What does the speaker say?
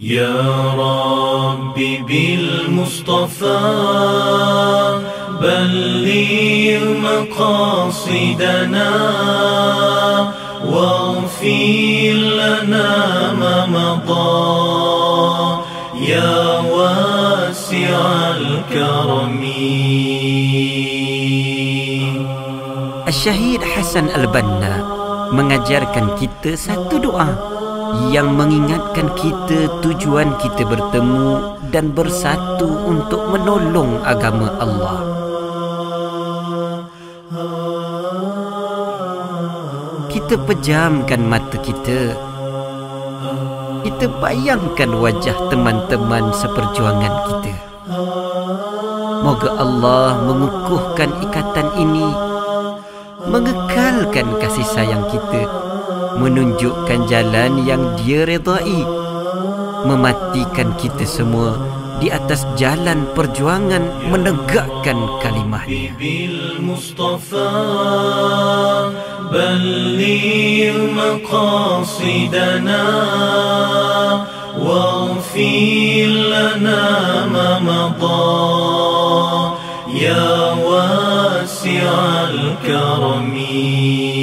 يا ربي بالمصطفى بلغ مقاصدنا واغفر لنا ما مضى يا واسع الكرم. Syahid Hassan Al-Banna mengajarkan kita satu doa yang mengingatkan kita tujuan kita bertemu dan bersatu untuk menolong agama Allah. Kita pejamkan mata kita. Kita bayangkan wajah teman-teman seperjuangan kita. Moga Allah mengukuhkan ikatan ini, mengekalkan kasih sayang kita, menunjukkan jalan yang Dia redai, mematikan kita semua di atas jalan perjuangan menegakkan kalimahnya. Bil Mustafa balligh maqasidana waghfir lana ma madha ya wasi'al karami.